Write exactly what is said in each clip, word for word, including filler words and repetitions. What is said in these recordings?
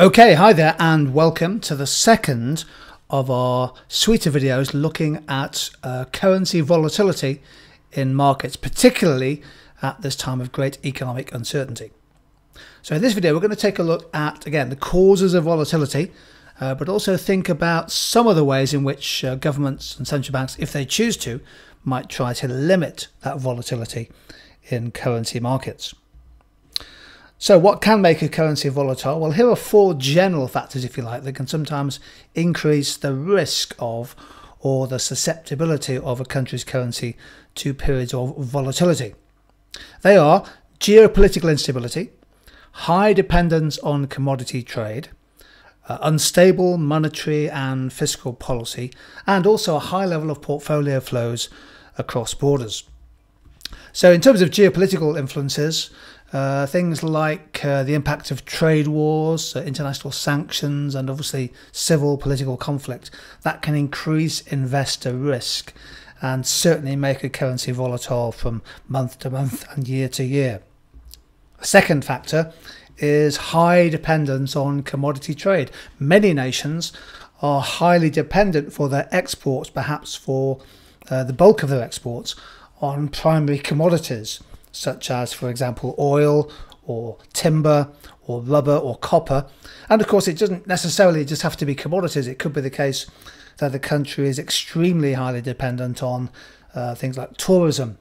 Okay, hi there and welcome to the second of our suite of videos looking at uh, currency volatility in markets, particularly at this time of great economic uncertainty. So in this video we're going to take a look at, again, the causes of volatility, uh, but also think about some of the ways in which uh, governments and central banks, if they choose to, might try to limit that volatility in currency markets. So what can make a currency volatile? Well, here are four general factors, if you like, that can sometimes increase the risk of or the susceptibility of a country's currency to periods of volatility. They are geopolitical instability, high dependence on commodity trade, uh, unstable monetary and fiscal policy, and also a high level of portfolio flows across borders. So in terms of geopolitical influences, Uh, things like uh, the impact of trade wars, uh, international sanctions, and obviously civil political conflict, that can increase investor risk and certainly make a currency volatile from month to month and year to year. A second factor is high dependence on commodity trade. Many nations are highly dependent for their exports, perhaps for uh, the bulk of their exports, on primary commodities, such as, for example, oil or timber or rubber or copper. And of course, it doesn't necessarily just have to be commodities. It could be the case that the country is extremely highly dependent on uh, things like tourism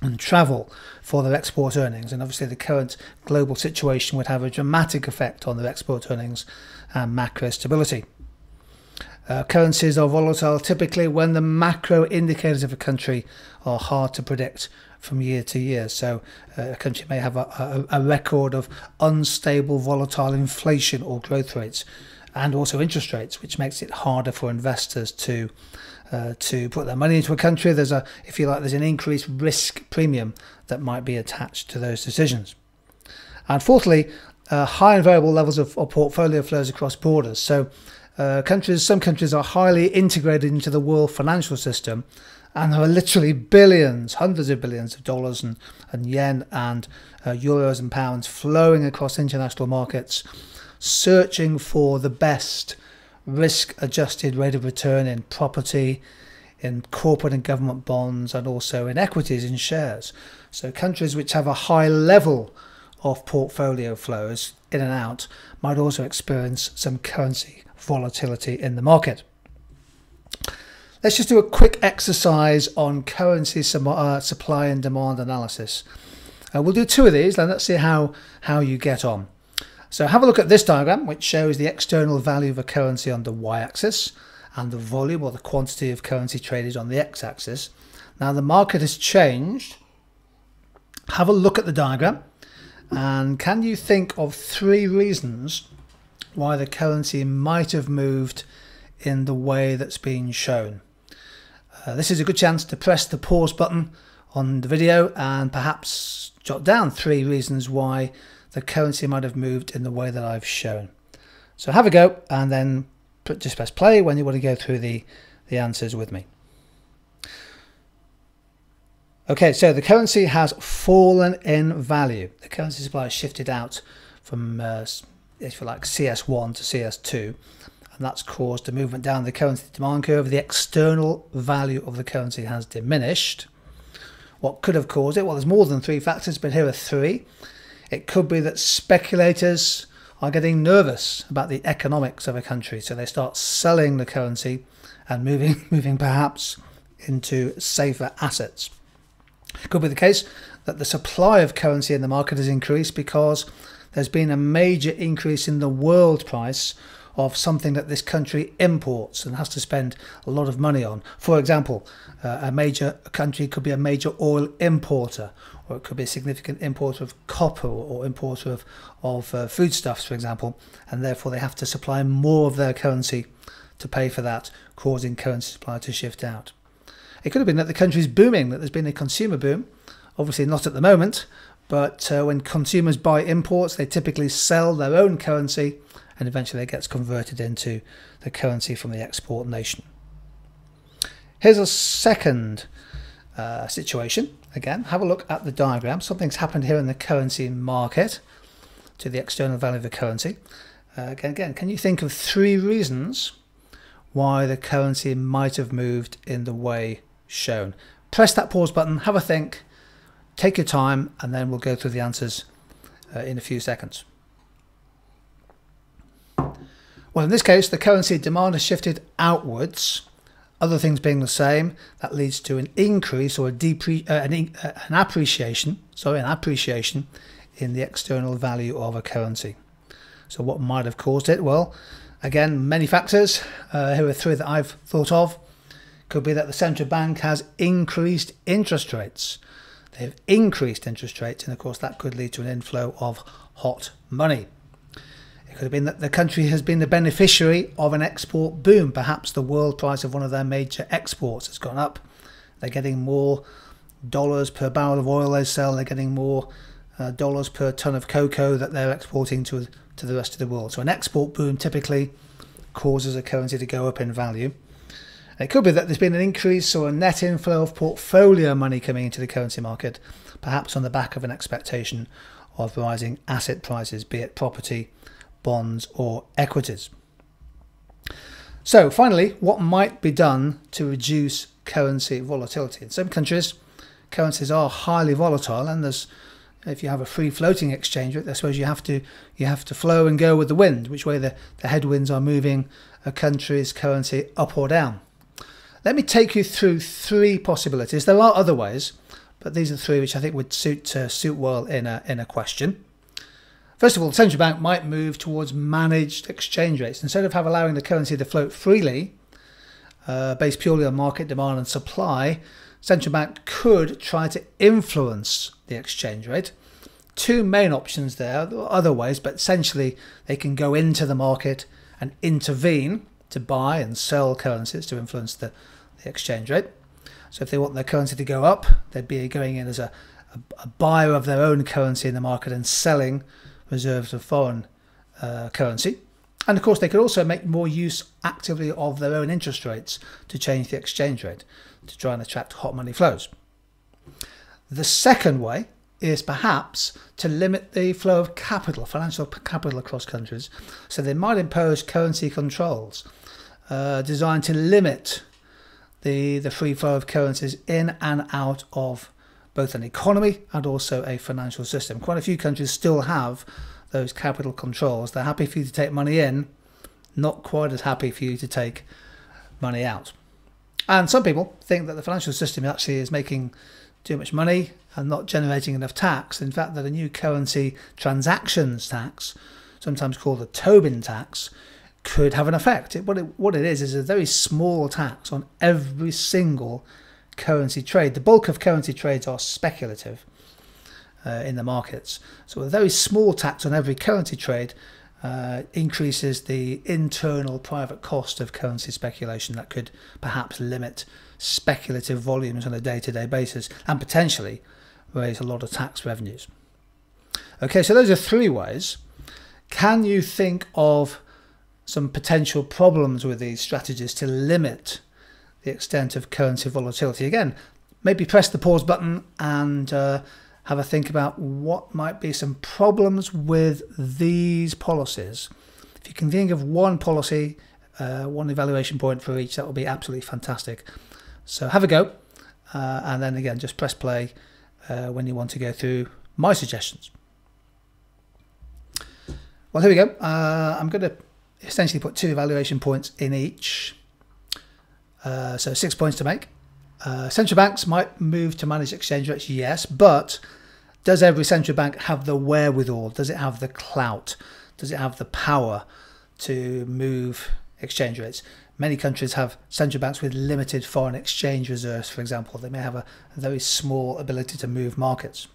and travel for their export earnings. And obviously, the current global situation would have a dramatic effect on their export earnings and macro stability. Uh, currencies are volatile typically when the macro indicators of a country are hard to predict from year to year. So uh, a country may have a, a, a record of unstable, volatile inflation or growth rates, and also interest rates, which makes it harder for investors to uh, to put their money into a country. There's a, if you like, there's an increased risk premium that might be attached to those decisions. And fourthly, uh, high and variable levels of, of portfolio flows across borders. So uh, countries, some countries are highly integrated into the world financial system, and there are literally billions, hundreds of billions of dollars and, and yen and uh, euros and pounds flowing across international markets, searching for the best risk-adjusted rate of return in property, in corporate and government bonds, and also in equities, in shares. So countries which have a high level of portfolio flows in and out might also experience some currency volatility in the market. Let's just do a quick exercise on currency uh, supply and demand analysis. Uh, we'll do two of these and let's see how, how you get on. So have a look at this diagram, which shows the external value of a currency on the y-axis and the volume or the quantity of currency traded on the x-axis. Now the market has changed. Have a look at the diagram, and can you think of three reasons why the currency might have moved in the way that's been shown? Uh, this is a good chance to press the pause button on the video and perhaps jot down three reasons why the currency might have moved in the way that I've shown. So have a go, and then put, just press play when you want to go through the, the answers with me. Okay, so the currency has fallen in value. The currency supply has shifted out from, uh, if you like, C S one to C S two. And that's caused a movement down the currency demand curve. The external value of the currency has diminished. What could have caused it? Well, there's more than three factors, but here are three. It could be that speculators are getting nervous about the economics of a country, so they start selling the currency and moving, moving perhaps into safer assets. It could be the case that the supply of currency in the market has increased because there's been a major increase in the world price of something that this country imports and has to spend a lot of money on. For example, uh, a major a country could be a major oil importer, or it could be a significant importer of copper or importer of, of uh, foodstuffs, for example, and therefore they have to supply more of their currency to pay for that, causing currency supply to shift out. It could have been that the country's booming, that there's been a consumer boom, obviously not at the moment, but uh, when consumers buy imports, they typically sell their own currency, and eventually it gets converted into the currency from the export nation. Here's a second uh, situation. Again, have a look at the diagram. Something's happened here in the currency market to the external value of the currency. Uh, again, again, can you think of three reasons why the currency might have moved in the way shown? Press that pause button, have a think, take your time, and then we'll go through the answers uh, in a few seconds. Well, in this case, the currency demand has shifted outwards. Other things being the same, that leads to an increase or a depre uh, an, in uh, an appreciation, sorry, an appreciation in the external value of a currency. So what might have caused it? Well, again, many factors. Uh, here are three that I've thought of. Could be that the central bank has increased interest rates. They've increased interest rates, and of course that could lead to an inflow of hot money. It could have been that the country has been the beneficiary of an export boom. Perhaps the world price of one of their major exports has gone up. They're getting more dollars per barrel of oil they sell. They're getting more uh, dollars per ton of cocoa that they're exporting to, to the rest of the world. So an export boom typically causes a currency to go up in value. It could be that there's been an increase or a net inflow of portfolio money coming into the currency market, perhaps on the back of an expectation of rising asset prices, be it property, bonds or equities. So finally, what might be done to reduce currency volatility? In some countries, currencies are highly volatile, and there's, if you have a free floating exchange rate, I suppose you have to you have to flow and go with the wind, which way the, the headwinds are moving a country's currency up or down. Let me take you through three possibilities. There are other ways, but these are three which I think would suit uh, suit well in a in a question. First of all, the central bank might move towards managed exchange rates. Instead of have allowing the currency to float freely, uh, based purely on market demand and supply, central bank could try to influence the exchange rate. Two main options there, there are other ways, but essentially they can go into the market and intervene to buy and sell currencies to influence the, the exchange rate. So if they want their currency to go up, they'd be going in as a, a, a buyer of their own currency in the market and selling reserves of foreign uh, currency. And of course they could also make more use actively of their own interest rates to change the exchange rate to try and attract hot money flows. The second way is perhaps to limit the flow of capital, financial capital across countries. So they might impose currency controls uh, designed to limit the, the free flow of currencies in and out of both an economy and also a financial system. Quite a few countries still have those capital controls. They're happy for you to take money in, not quite as happy for you to take money out. And some people think that the financial system actually is making too much money and not generating enough tax. In fact, that a new currency transactions tax, sometimes called the Tobin tax, could have an effect. It, what, it, what it is is a very small tax on every single currency trade. The bulk of currency trades are speculative uh, in the markets. So a very small tax on every currency trade uh, increases the internal private cost of currency speculation that could perhaps limit speculative volumes on a day-to-day basis and potentially raise a lot of tax revenues. Okay, so those are three ways. Can you think of some potential problems with these strategies to limit the extent of currency volatility? Again, maybe press the pause button and uh, have a think about what might be some problems with these policies. If you can think of one policy, uh, one evaluation point for each, that would be absolutely fantastic. So have a go, uh, and then again, just press play uh, when you want to go through my suggestions. Well, here we go. Uh, I'm going to essentially put two evaluation points in each. Uh, so six points to make. Uh, central banks might move to manage exchange rates, yes, but does every central bank have the wherewithal? Does it have the clout? Does it have the power to move exchange rates? Many countries have central banks with limited foreign exchange reserves, for example. They may have a very small ability to move markets.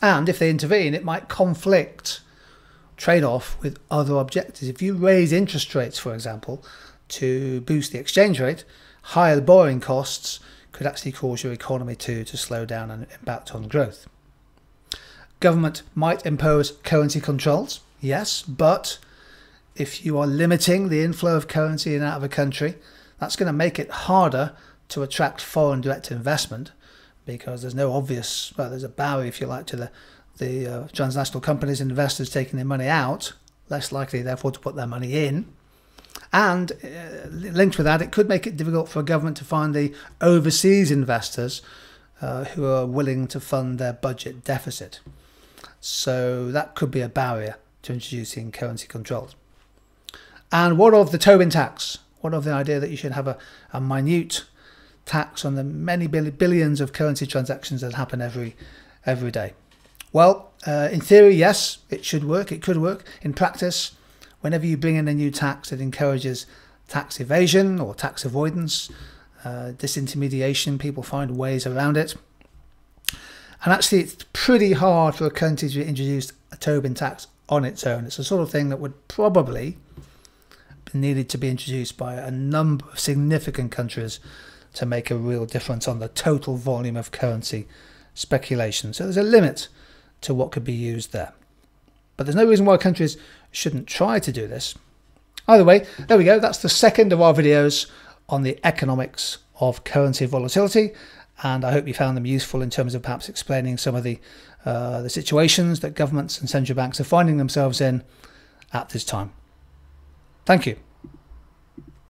And if they intervene, it might conflict, trade off with other objectives. If you raise interest rates, for example, to boost the exchange rate, higher borrowing costs could actually cause your economy to, to slow down and impact on growth. Government might impose currency controls, yes, but if you are limiting the inflow of currency in and out of a country, that's going to make it harder to attract foreign direct investment, because there's no obvious, well, there's a barrier, if you like, to the, the uh, transnational companies and investors taking their money out less likely therefore to put their money in. And uh, linked with that, it could make it difficult for a government to find the overseas investors uh, who are willing to fund their budget deficit. So that could be a barrier to introducing currency controls. And what of the Tobin tax? What of the idea that you should have a, a minute tax on the many billions of currency transactions that happen every every day? Well, uh, in theory, yes, it should work. It could work. In practice, whenever you bring in a new tax, it encourages tax evasion or tax avoidance, uh, disintermediation. People find ways around it. And actually, it's pretty hard for a country to introduce a Tobin tax on its own. It's the sort of thing that would probably be needed to be introduced by a number of significant countries to make a real difference on the total volume of currency speculation. So there's a limit to what could be used there. But there's no reason why countries shouldn't try to do this. Either way, there we go. That's the second of our videos on the economics of currency volatility. And I hope you found them useful in terms of perhaps explaining some of the, uh, the situations that governments and central banks are finding themselves in at this time. Thank you.